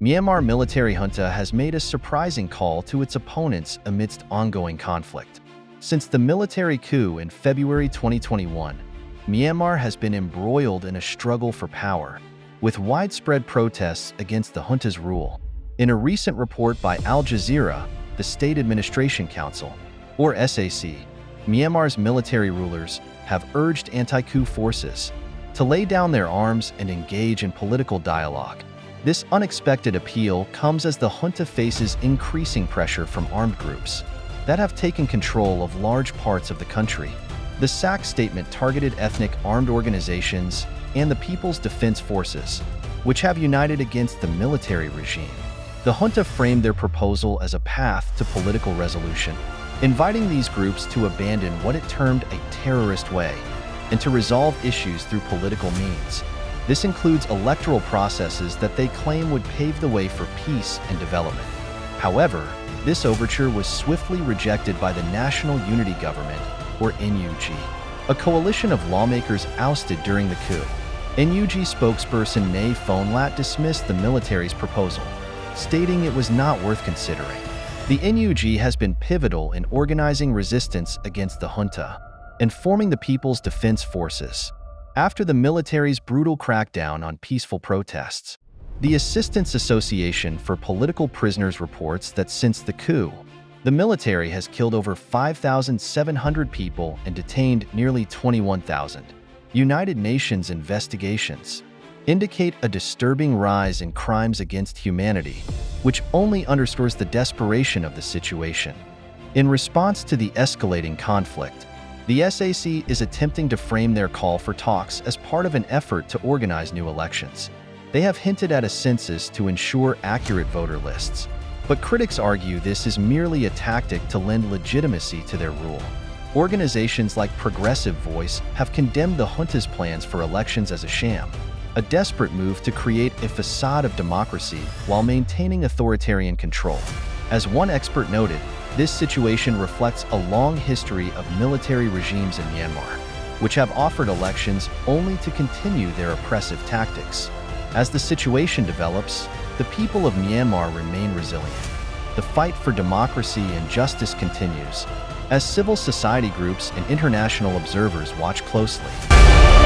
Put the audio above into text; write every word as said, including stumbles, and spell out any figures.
Myanmar military junta has made a surprising call to its opponents amidst ongoing conflict. Since the military coup in February twenty twenty-one, Myanmar has been embroiled in a struggle for power, with widespread protests against the junta's rule. In a recent report by Al Jazeera, the State Administration Council, or S A C, Myanmar's military rulers have urged anti-coup forces to lay down their arms and engage in political dialogue. This unexpected appeal comes as the junta faces increasing pressure from armed groups that have taken control of large parts of the country. The S A C statement targeted ethnic armed organizations and the People's Defense Forces, which have united against the military regime. The junta framed their proposal as a path to political resolution, inviting these groups to abandon what it termed a terrorist way and to resolve issues through political means. This includes electoral processes that they claim would pave the way for peace and development. However, this overture was swiftly rejected by the National Unity Government, or N U G, a coalition of lawmakers ousted during the coup. N U G spokesperson Nay Phon Lat dismissed the military's proposal, stating it was not worth considering. The N U G has been pivotal in organizing resistance against the junta and forming the People's Defense Forces after the military's brutal crackdown on peaceful protests. The Assistance Association for Political Prisoners reports that since the coup, the military has killed over five thousand seven hundred people and detained nearly twenty-one thousand. United Nations investigations indicate a disturbing rise in crimes against humanity, which only underscores the desperation of the situation. In response to the escalating conflict, the S A C is attempting to frame their call for talks as part of an effort to organize new elections. They have hinted at a census to ensure accurate voter lists, but critics argue this is merely a tactic to lend legitimacy to their rule. Organizations like Progressive Voice have condemned the junta's plans for elections as a sham, a desperate move to create a facade of democracy while maintaining authoritarian control. As one expert noted, this situation reflects a long history of military regimes in Myanmar, which have offered elections only to continue their oppressive tactics. As the situation develops, the people of Myanmar remain resilient. The fight for democracy and justice continues, as civil society groups and international observers watch closely.